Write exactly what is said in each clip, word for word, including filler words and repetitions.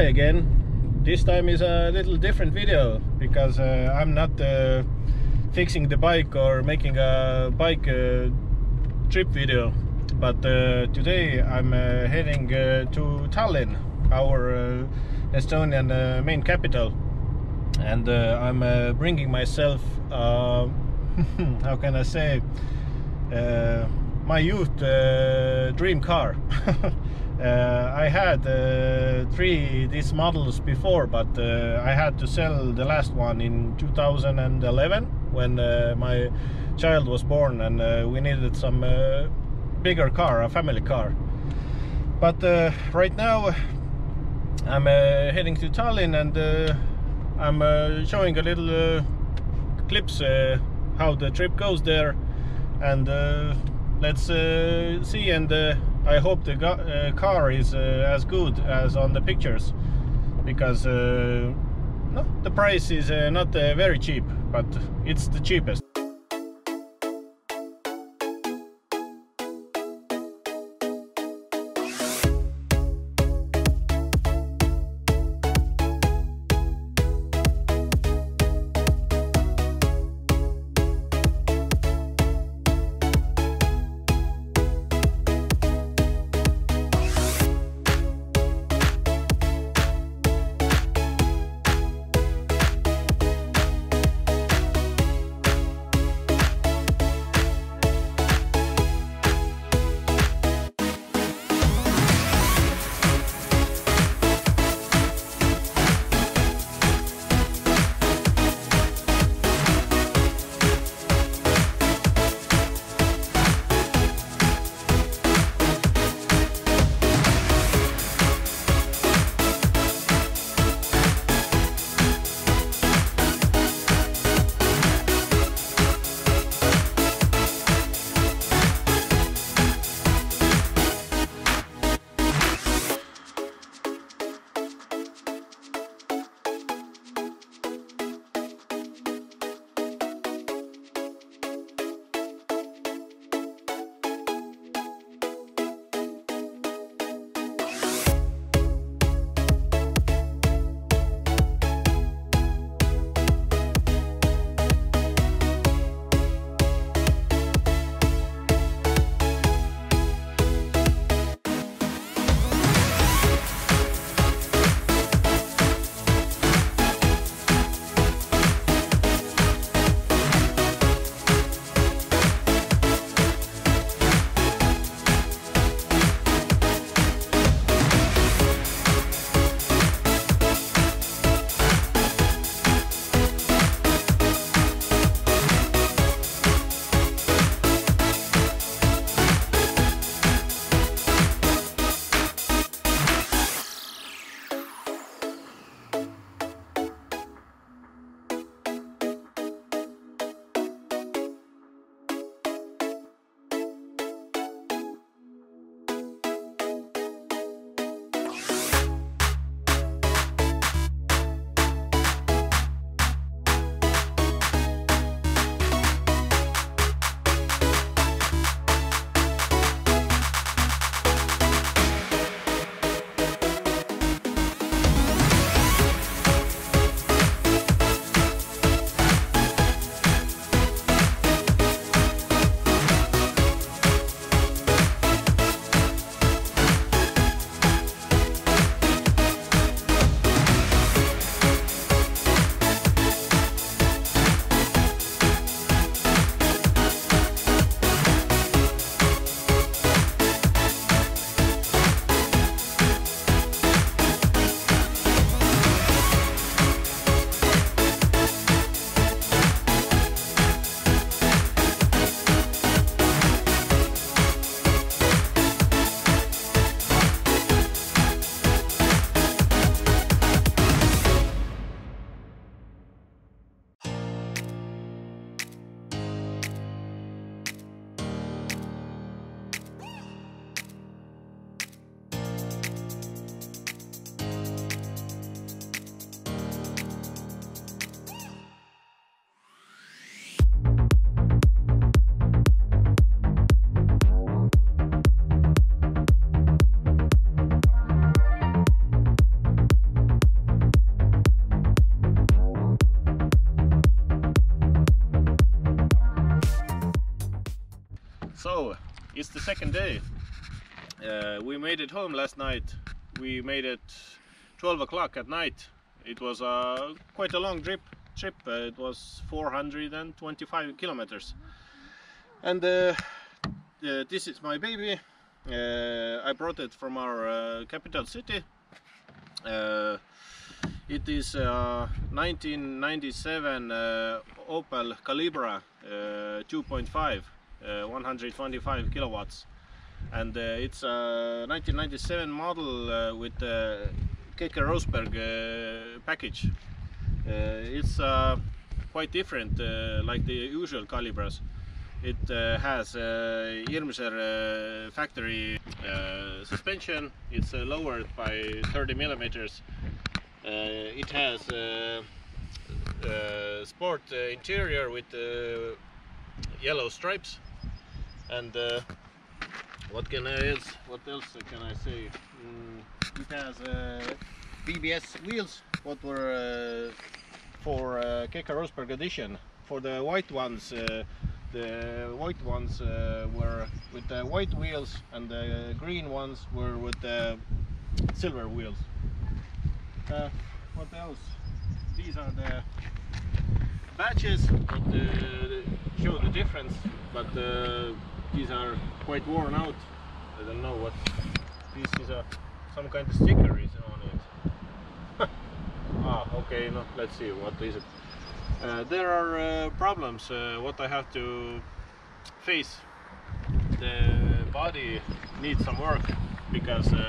hi again. This time is a little different video because uh, I'm not uh, fixing the bike or making a bike uh, trip video, but uh, today I'm uh, heading uh, to Tallinn, our uh, Estonian uh, main capital, and uh, I'm uh, bringing myself uh, how can I say uh, my youth uh, dream car. Uh, I had uh, three these models before, but uh, I had to sell the last one in two thousand eleven when uh, my child was born, and uh, we needed some uh, bigger car, a family car. But uh, right now I'm uh, heading to Tallinn, and uh, I'm uh, showing a little uh, clips uh, how the trip goes there, and uh, let's uh, see, and uh, I hope the uh, car is uh, as good as on the pictures, because uh, no, the price is uh, not uh, very cheap, but it's the cheapest. the second day. Uh, we made it home last night. We made it twelve o'clock at night. It was uh, quite a long trip. trip. Uh, it was four hundred twenty-five kilometers. And uh, uh, this is my baby. Uh, I brought it from our uh, capital city. Uh, it is uh, nineteen ninety-seven uh, Opel Calibra uh, two point five, uh, one hundred twenty-five kilowatts, and uh, it's a nineteen ninety-seven model uh, with uh, Keke Rosberg uh, package. Uh, it's uh, quite different, uh, like the usual Calibras. It uh, has uh, Irmscher uh, factory uh, suspension. It's uh, lowered by thirty millimeters. Uh, it has uh, uh, sport uh, interior with uh, yellow stripes. And uh, what can I else? What else can I say? Mm, it has uh, B B S wheels. What were uh, for uh, Keke Rosberg edition? For the white ones. Uh, The white ones uh, were with the white wheels, and the green ones were with the silver wheels. Uh, what else? These are the badges that uh, show the difference, but uh, these are quite worn out. I don't know what this is. A some kind of sticker is on it. Ah, okay. No, let's see what is it. Uh, there are uh, problems uh, what I have to face. The body needs some work, because uh,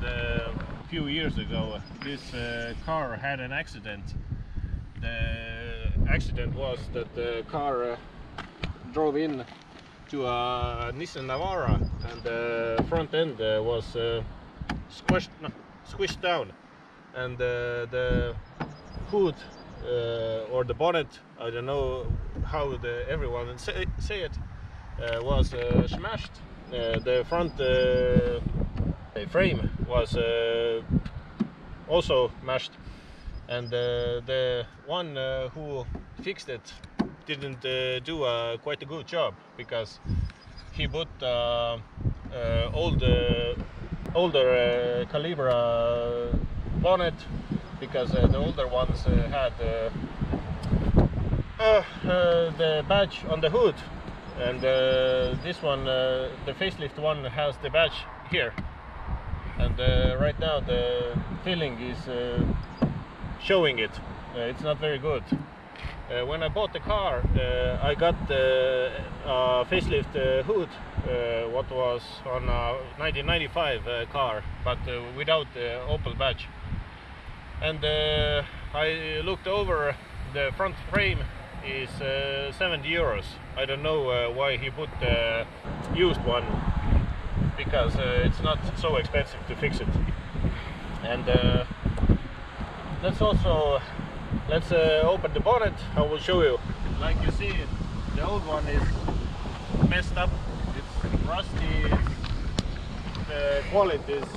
the few years ago this uh, car had an accident. The accident was that the car uh, drove in to a Nissan Navara, and the front end uh, was uh, squished, no, squished down, and uh, the hood Uh, or the bonnet, I don't know how the, everyone say, say it, uh, was uh, smashed. Uh, the front uh, frame was uh, also smashed, and uh, the one uh, who fixed it didn't uh, do uh, quite a good job, because he put uh, uh, old, uh, older uh, Calibra bonnet, because uh, the older ones uh, had uh, uh, uh, the badge on the hood, and uh, this one, uh, the facelift one, has the badge here. And uh, right now the filling is uh, showing it. Uh, it's not very good. Uh, when I bought the car, uh, I got uh, a facelift uh, hood, uh, what was on a nineteen ninety-five uh, car, but uh, without the uh, Opel badge. And uh, I looked over, the front frame is uh, seventy euros. I don't know uh, why he put the uh, used one, because uh, it's not so expensive to fix it. And uh, let's also let's uh, open the bonnet. I will show you. Like you see, the old one is messed up. It's rusty. It's, the quality is,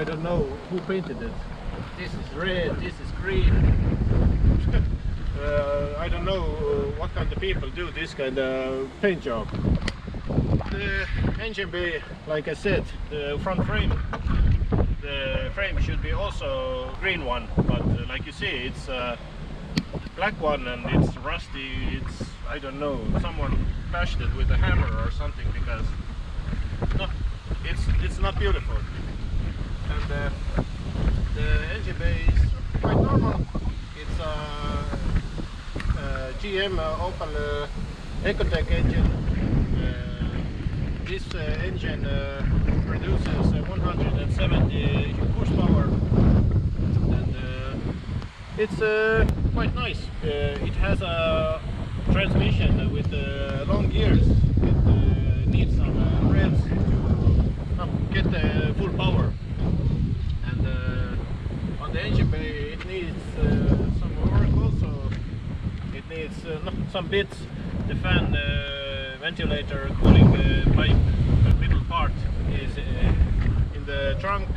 I don't know who painted it. This is red, this is green. uh, I don't know what kind of people do this kind of paint job. The engine bay, like I said, the front frame, the frame should be also green one, but uh, like you see, it's a uh, black one, and it's rusty. It's, I don't know, someone bashed it with a hammer or something, because no, it's, it's not beautiful. And uh, the engine bay is quite normal. It's a, a G M uh, Opel uh, Ecotech engine. Uh, this uh, engine uh, produces uh, one hundred seventy horsepower, and uh, it's uh, quite nice. Uh, it has a transmission with uh, long gears. It uh, needs some uh, revs to uh, get the uh, full power. The engine bay, it needs uh, some work also. It needs uh, some bits, the fan, uh, ventilator, cooling uh, pipe, the middle part is uh, in the trunk.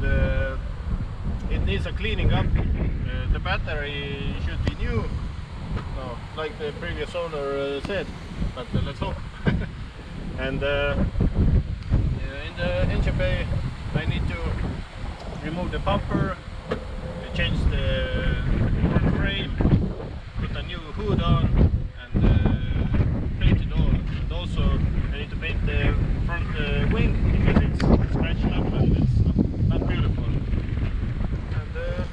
The, it needs a cleaning up. Uh, the battery should be new, no, like the previous owner uh, said, but uh, let's hope. and uh, in the engine bay I need to remove the bumper, change the frame, put a new hood on and uh, paint it all, and also I need to paint the front uh, wing because it's scratching up and it's not, not beautiful. And uh,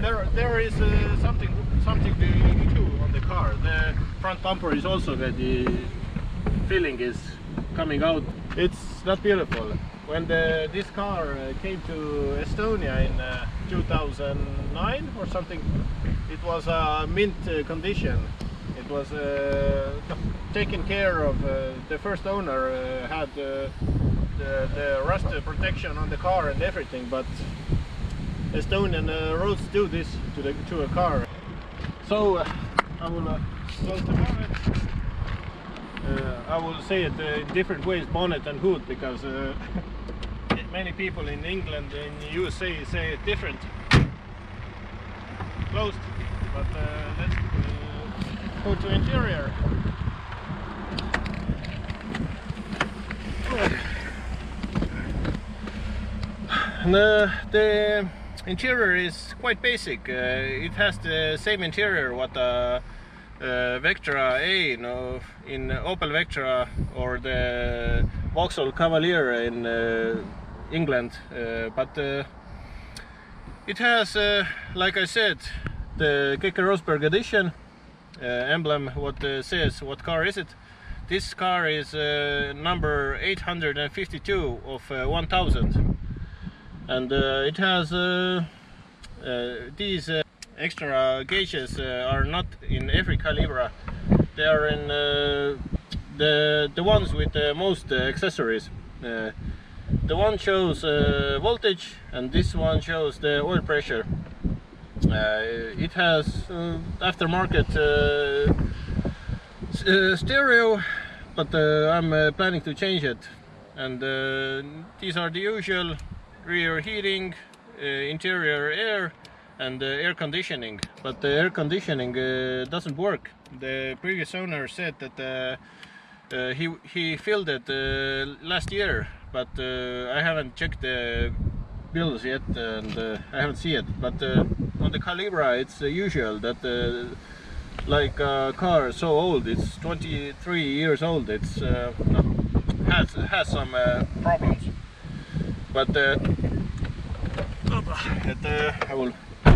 there, there is uh, something something to do on the car. The front bumper is also where the filling is coming out. It's not beautiful. When the, this car came to Estonia in uh, two thousand nine or something, it was a uh, mint condition. It was uh, taken care of. Uh, the first owner uh, had uh, the, the rust protection on the car and everything, but Estonian uh, roads do this to, the, to a car. So uh, I will uh, close the bonnet. Uh, I will say it uh, different ways, bonnet and hood, because uh, many people in England and in the U S A say it different. Closed, but uh, let's uh, go to interior. And, uh, the interior is quite basic. Uh, it has the same interior what uh, Uh, Vectra A, you know, in Opel Vectra or the Vauxhall Cavalier in uh, England, uh, but uh, it has, uh, like I said, the Keke Rosberg edition uh, emblem. What uh, says what car is it? This car is uh, number eight hundred fifty-two of uh, one thousand, and uh, it has uh, uh, these. Uh, Extra gauges uh, are not in every Calibra. They are in uh, the the ones with the most uh, accessories. Uh, the one shows uh, voltage, and this one shows the oil pressure. Uh, it has uh, aftermarket uh, uh, stereo, but uh, I'm uh, planning to change it. And uh, these are the usual rear heating, uh, interior air, and the air conditioning, but the air conditioning uh, doesn't work. The previous owner said that uh, uh, he he filled it uh, last year, but uh, I haven't checked the bills yet, and uh, I haven't seen it. But uh, on the Calibra, it's uh, usual that uh, like a car so old, it's twenty-three years old, it's uh, has has some uh, problems. But uh, that, uh, I will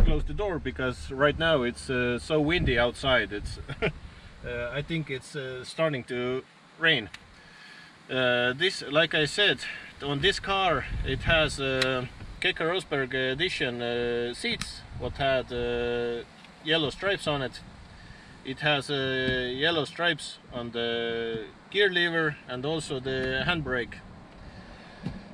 close the door because right now it's uh, so windy outside. It's uh, I think it's uh, starting to rain. Uh, this, like I said, on this car it has uh, Keke Rosberg edition uh, seats what had uh, yellow stripes on it. It has uh, yellow stripes on the gear lever and also the handbrake.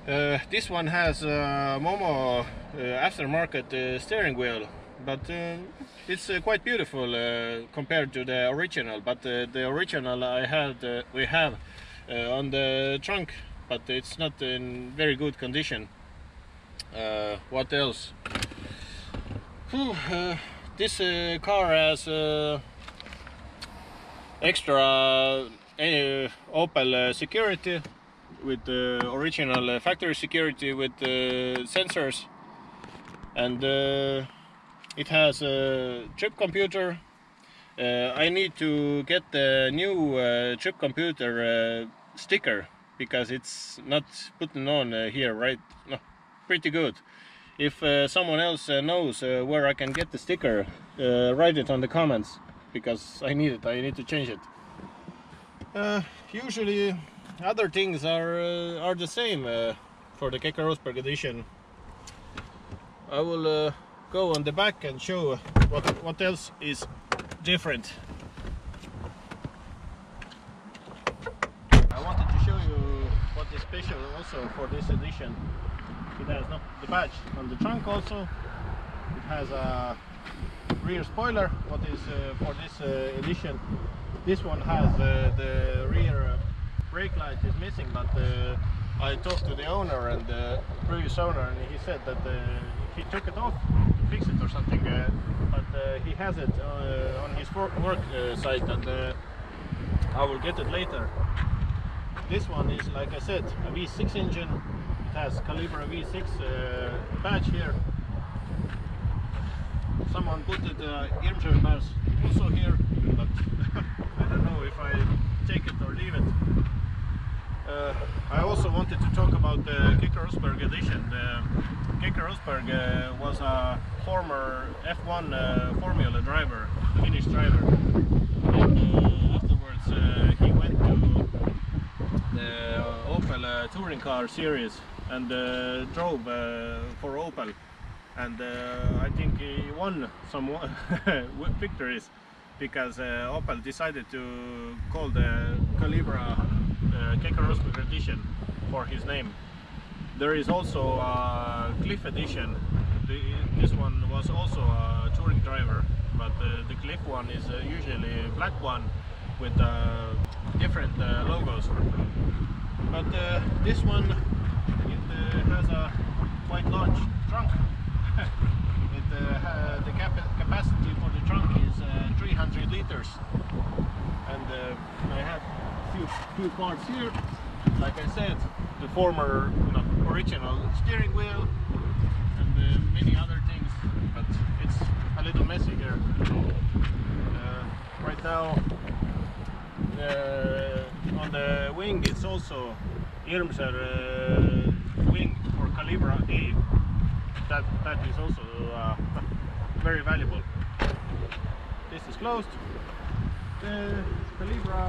Uh, this one has uh, Momo Uh, aftermarket uh, steering wheel, but uh, it's uh, quite beautiful uh, compared to the original. But uh, the original I had uh, we have uh, on the trunk, but it's not in very good condition. Uh, what else? Whew, uh, this uh, car has uh, extra uh, Opel uh, security with the uh, original uh, factory security with uh, sensors. And uh, it has a trip computer. uh, I need to get the new uh, trip computer uh, sticker because it's not putting on uh, here, right? No, pretty good. If uh, someone else uh, knows uh, where I can get the sticker, uh, write it on the comments because I need it, I need to change it. Uh, usually other things are, uh, are the same uh, for the Keke Rosberg edition. I will uh, go on the back and show what, what else is different. I wanted to show you what is special also for this edition. It has not the badge on the trunk also. It has a rear spoiler what is uh, for this uh, edition. This one has uh, the rear brake light is missing, but uh, I talked to the owner and the previous owner, and he said that uh, he took it off to fix it or something, uh, but uh, he has it uh, on his work uh, site, and uh, I will get it later. This one is, like I said, a V six engine. It has Calibra V six uh, badge here. Someone put the uh, Irmscher badge also here, but I don't know if I take it or leave it. Uh, I also wanted to talk about the Keke Rosberg edition. The Keke Rosberg uh, was a former F one uh, Formula driver, Finnish driver. And, uh, afterwards, uh, he went to the Opel uh, touring car series and uh, drove uh, for Opel. And uh, I think he won some victories because uh, Opel decided to call the Calibra Uh, Keke Rosberg edition for his name. There is also a Cliff edition. The, this one was also a touring driver, but uh, the Cliff one is uh, usually a black one with uh, different uh, logos. But uh, this one, it uh, has a quite large trunk. it, uh, the cap capacity for the trunk is uh, three hundred liters, and uh, I have Few, few parts here. Like I said, the former no, original steering wheel and uh, many other things, but it's a little messy here. Uh, right now the, on the wing it's also Irmscher uh, wing for Calibra A. That, that is also uh, very valuable. This is closed. The Calibra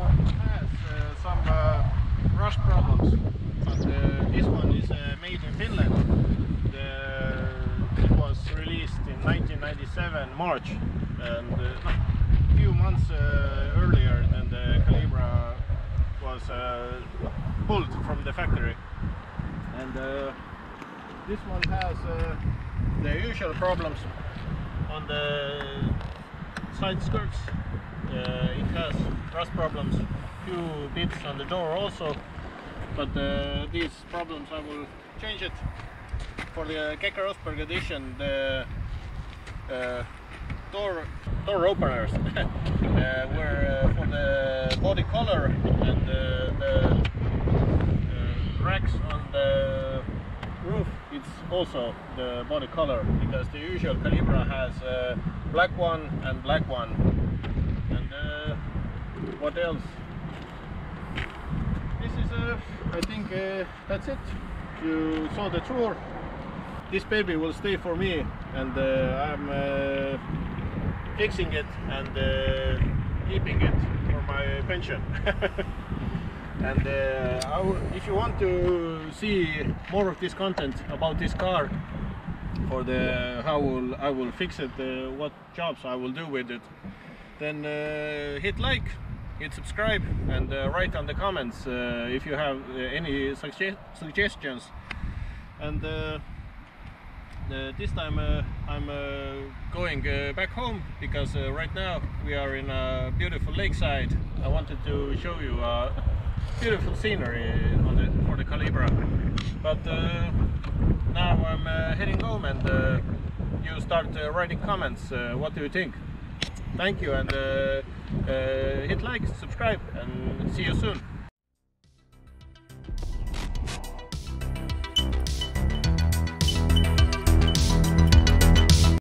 has uh, some uh, rust problems, but uh, this one is uh, made in Finland. The, it was released in nineteen ninety-seven, March, and uh, a few months uh, earlier than the Calibra was uh, pulled from the factory. And uh, this one has uh, the usual problems on the side skirts. Uh, it has rust problems, few bits on the door also, but uh, these problems I will change it. For the Keke Rosberg edition, the uh, door, door openers uh, were uh, for the body color, and uh, the uh, racks on the roof, it's also the body color, because the usual Calibra has uh, black one and black one. Uh, what else? This is, uh, I think, uh, that's it. You saw the tour. This baby will stay for me, and uh, I'm uh, fixing it and uh, keeping it for my pension. And uh, if you want to see more of this content about this car, for the how will I will fix it, uh, what jobs I will do with it, then uh, hit like, hit subscribe, and uh, write on the comments uh, if you have uh, any suge suggestions. And uh, uh, this time uh, I'm uh, going uh, back home, because uh, right now we are in a beautiful lakeside. I wanted to show you uh, beautiful scenery on the, for the Calibra, but uh, now I'm uh, heading home, and uh, you start uh, writing comments. Uh, what do you think? Thank you, and uh, uh, hit like, subscribe, and see you soon.